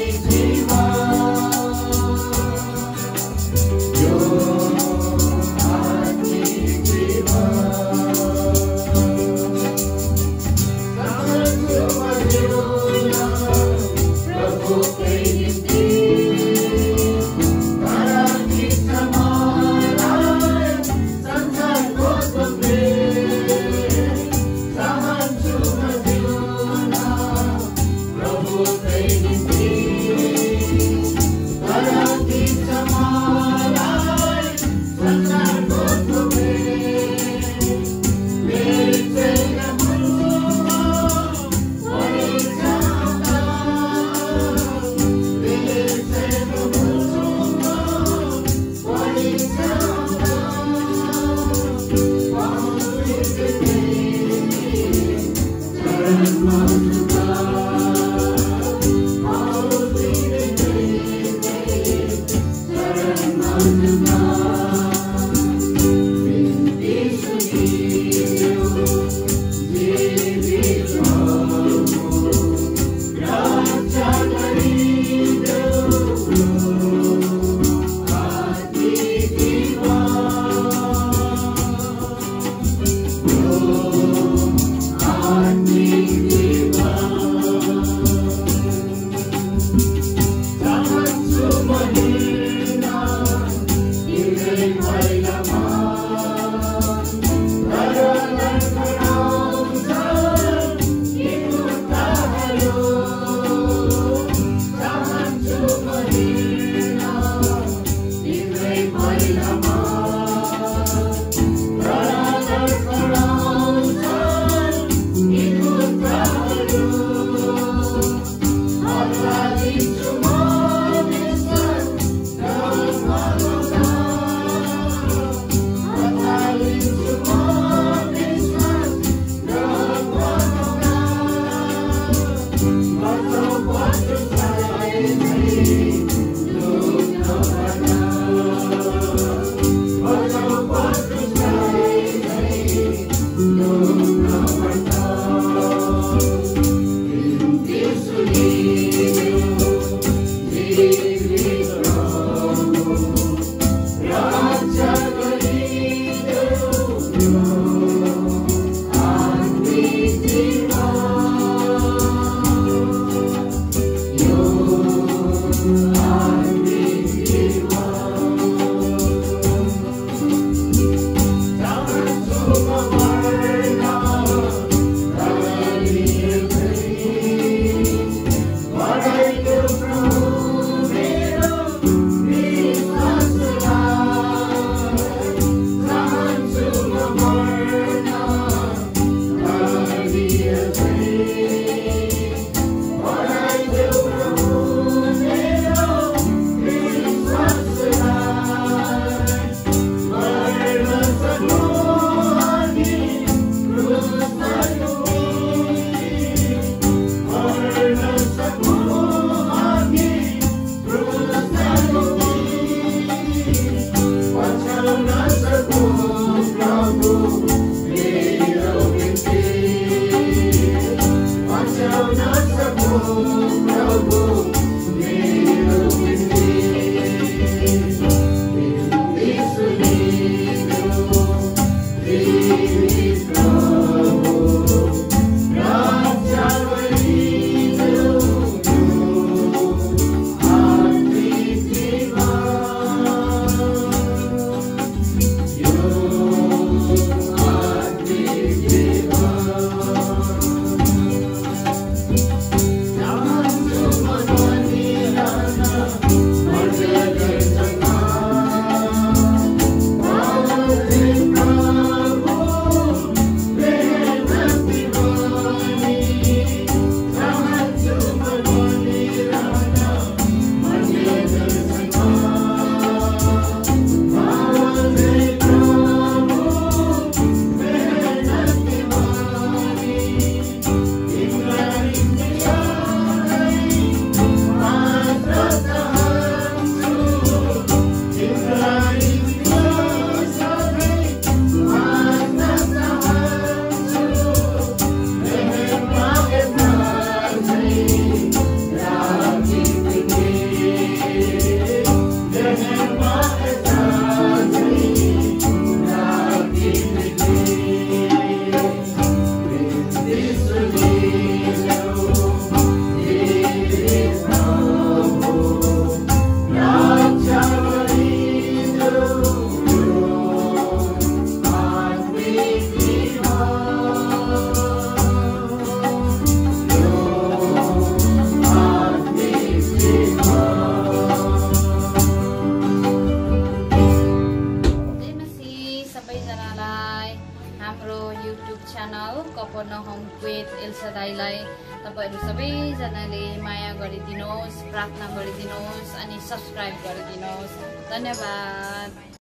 We'll channel Kopona Home with El Shaddai Lai. तपाईहरु सबैजनाले माया गरिदिनुस्, प्रार्थना गरिदिनुस् अनि सब्स्क्राइब गरिदिनुस्। धन्यवाद।